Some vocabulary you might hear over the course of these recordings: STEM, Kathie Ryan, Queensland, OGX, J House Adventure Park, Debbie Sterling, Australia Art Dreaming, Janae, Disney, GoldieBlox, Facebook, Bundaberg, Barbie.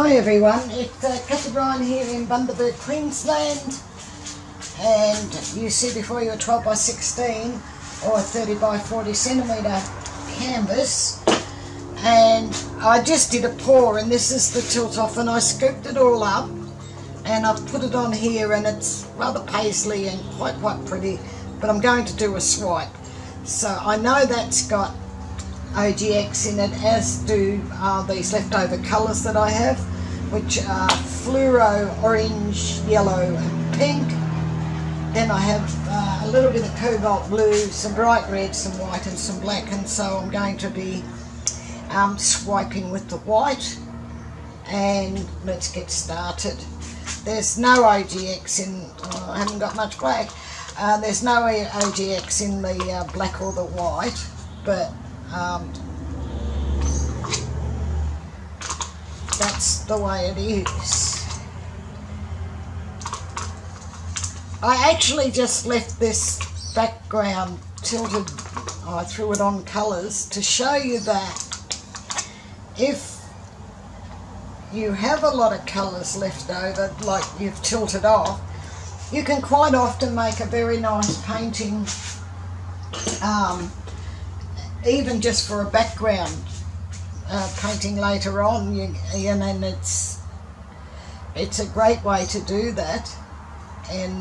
Hi everyone, it's Kathie Ryan here in Bundaberg, Queensland, and you see before you a 12 by 16 or a 30 by 40 centimetre canvas, and I just did a pour, and this is the tilt off, and I scooped it all up and I've put it on here, and it's rather paisley and quite pretty, but I'm going to do a swipe. So I know that's got OGX in it, as do these leftover colours that I have, which are fluoro, orange, yellow and pink. Then I have a little bit of cobalt blue, some bright red, some white and some black, and so I'm going to be swiping with the white, and let's get started. There's no OGX in, I haven't got much black, there's no OGX in the black or the white, but that's the way it is. I actually just left this background tilted. I threw it on colours to show you that if you have a lot of colours left over, like you've tilted off, you can quite often make a very nice painting, even just for a background painting later on, and it's a great way to do that. And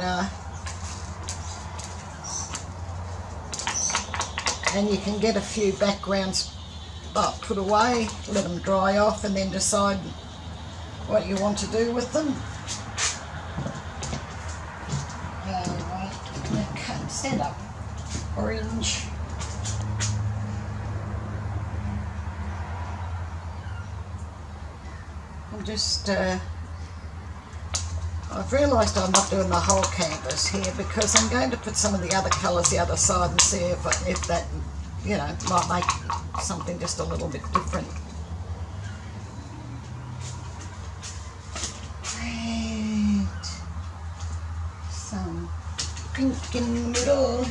you can get a few backgrounds put away, let them dry off, and then decide what you want to do with them. Right, stand up. Orange. Just I've realised I'm not doing the whole canvas here, because I'm going to put some of the other colours the other side and see if that, you know, might make something just a little bit different. And some pink in the middle.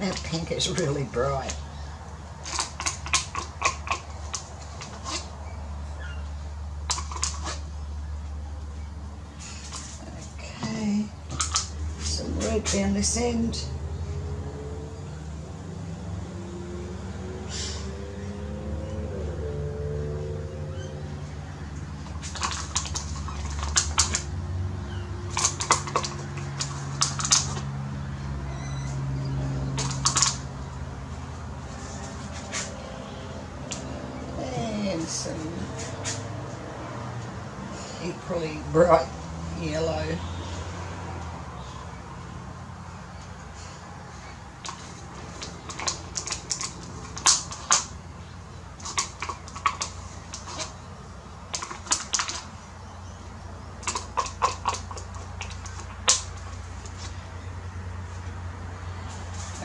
That pink is really bright. Okay, some red down this end. Some equally bright yellow.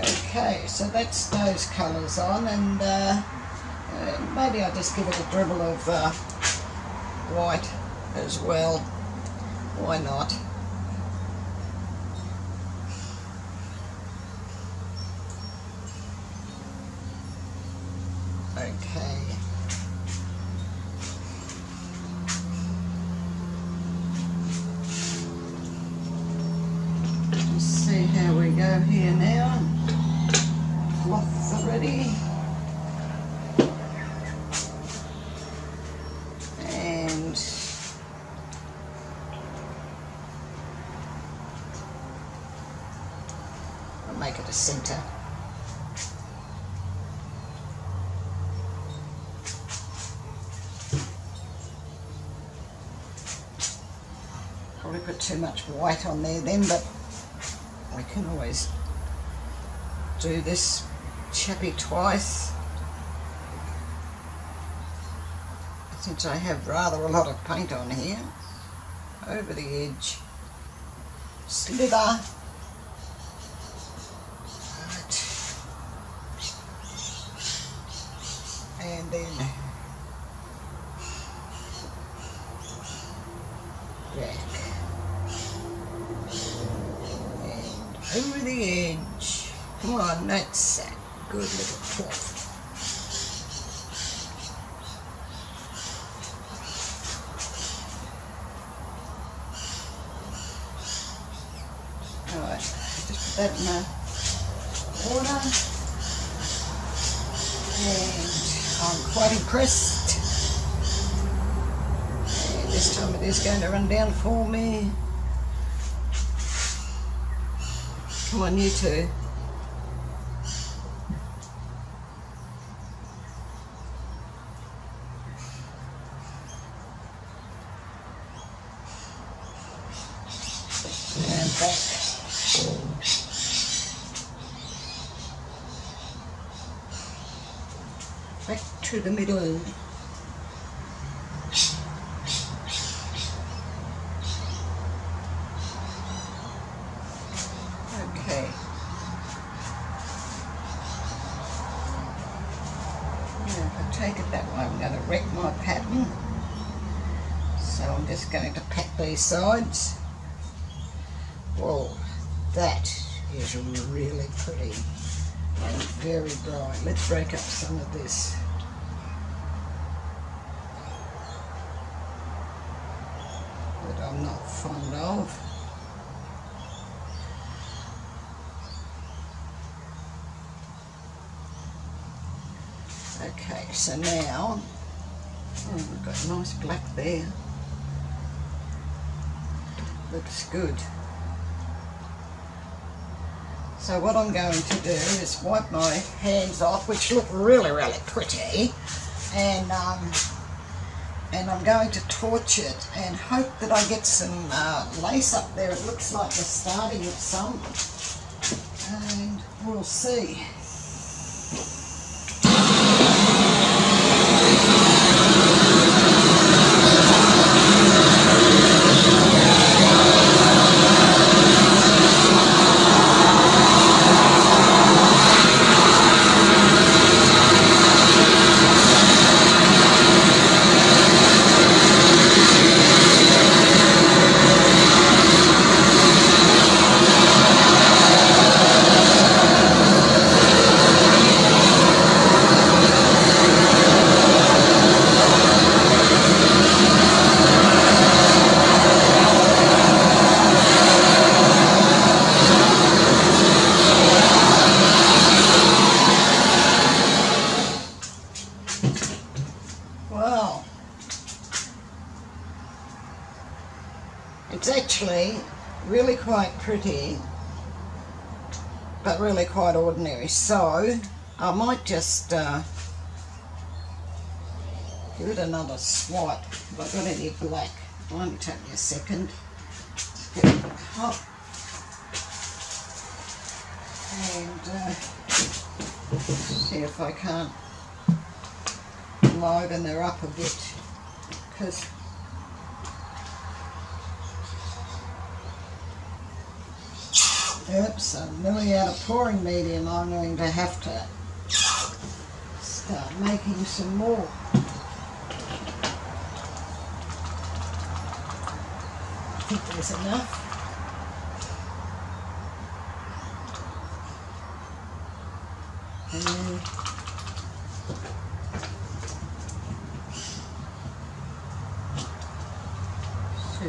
Okay, so that's those colours on, and maybe I'll just give it a dribble of white as well. Why not? Okay. Let's see how we go here now. Cloths are ready. Make it a centre. Probably put too much white on there then, but we can always do this chappy twice, since I have rather a lot of paint on here. Over the edge. Sliver. And then, back. over the edge. Come on, that's that good little point. All right, just put that in the water, and I'm quite impressed. And this time it is going to run down for me. Come on, you two. And back. Back to the middle. Sides. Whoa, that is really pretty and very bright. Let's break up some of this. That I'm not fond of. Okay, so now, oh, we've got nice black there. Looks good. So what I'm going to do is wipe my hands off, which look really, really pretty, and I'm going to torch it and hope that I get some lace up there. It looks like the starting of some, and we'll see. Pretty, but really quite ordinary, so I might just give it another swipe. If I've got any black, it won't take me a second. Just get it hot, and see if I can't liven her up a bit, because oops, I'm nearly out of pouring medium. I'm going to have to start making some more. I think there's enough. And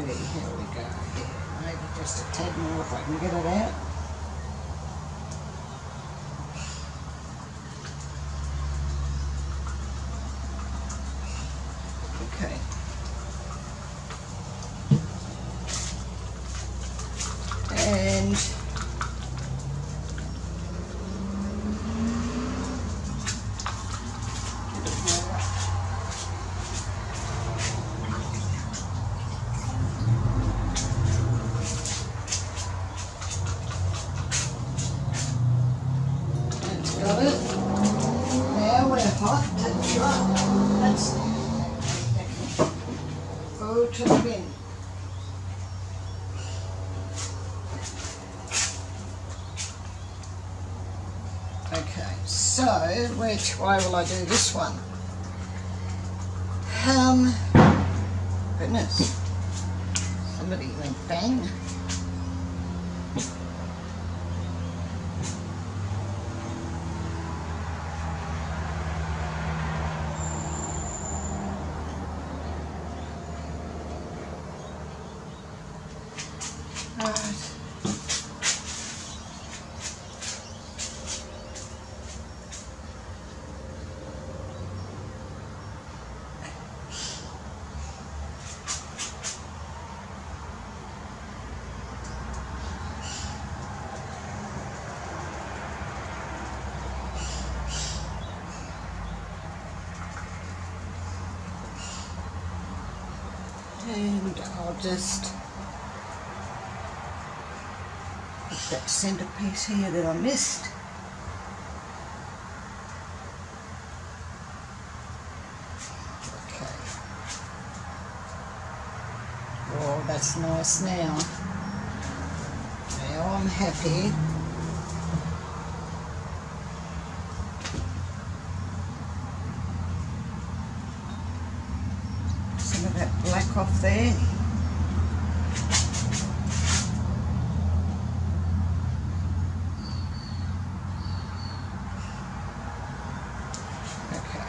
then see, here we go. Here, maybe just a tad more if I can get it out. Which way will I do this one? Goodness, somebody went bang. just put that centre piece here that I missed. Okay. Oh, that's nice now. Now I'm happy. Off there. Okay.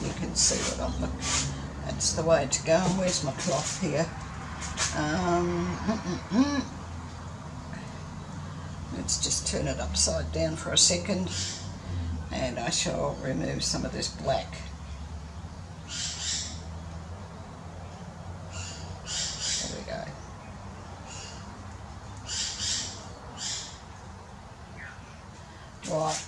You can see what I'm looking. That's the way to go. Where's my cloth here? Let's just turn it upside down for a second. And I shall remove some of this black. There we go. Right.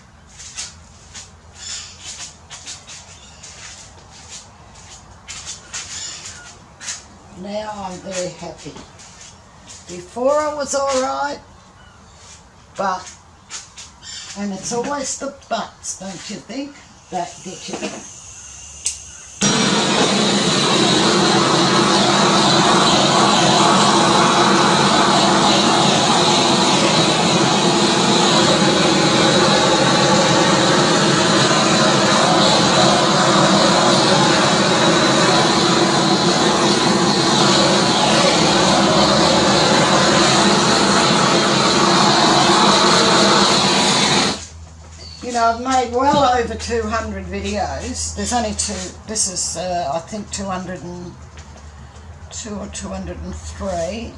Now I'm very happy. Before I was alright, but and it's always the buts, don't you think, that get you in. I've made well over 200 videos. There's only two. This is I think 202 or 203,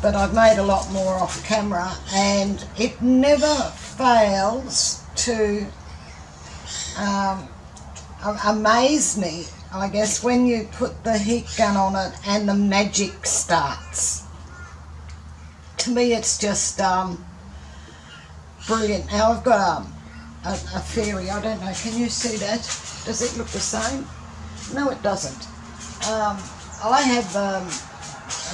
but I've made a lot more off camera, and it never fails to amaze me, I guess, when you put the heat gun on it and the magic starts. To me it's just brilliant. Now I've got a fairy, I don't know, can you see that? Does it look the same? No, it doesn't. I have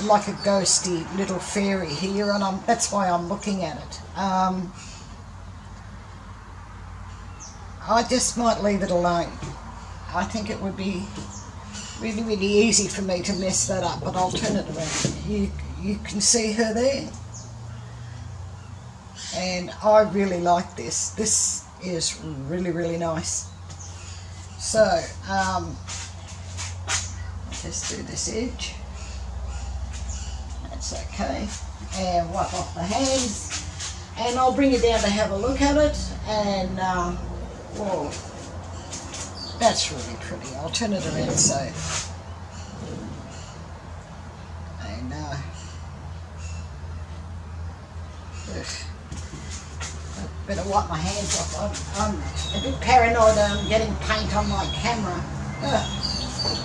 like a ghosty little fairy here, and that's why I'm looking at it. I just might leave it alone. I think it would be really, really easy for me to mess that up, but I'll turn it around. You can see her there. And I really like this. This is really, really nice. So, just do this edge. That's okay. And wipe off the hands. And I'll bring you down to have a look at it. And, whoa, that's really pretty. I'll turn it around so. And, better wipe my hands off. I'm a bit paranoid that I'm getting paint on my camera. It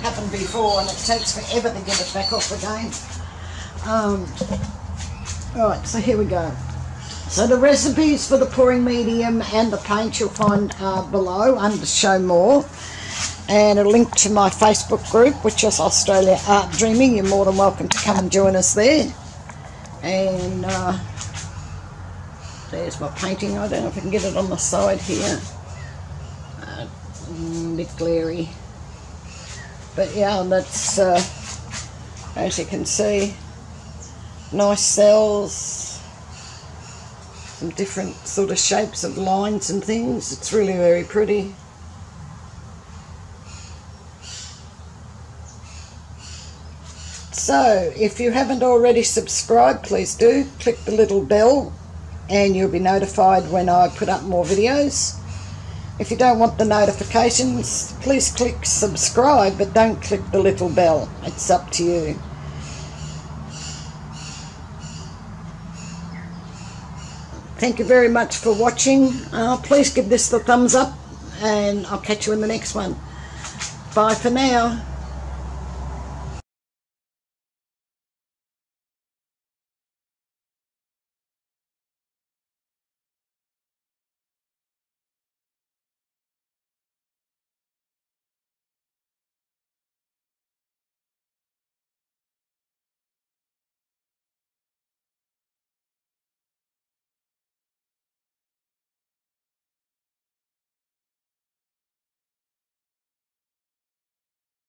happened before, and it takes forever to get it back off again. Alright, so here we go. So the recipes for the pouring medium and the paint you'll find below under Show More, and a link to my Facebook group, which is Australia Art Dreaming. You're more than welcome to come and join us there. And there's my painting. I don't know if I can get it on the side here. A bit glary. But yeah, that's, as you can see, nice cells. Some different sort of shapes of lines and things. It's really very pretty. So, if you haven't already subscribed, please do. Click the little bell, and you'll be notified when I put up more videos. If you don't want the notifications, please click subscribe, but don't click the little bell. It's up to you. Thank you very much for watching. Please give this the thumbs up, and I'll catch you in the next one. Bye for now.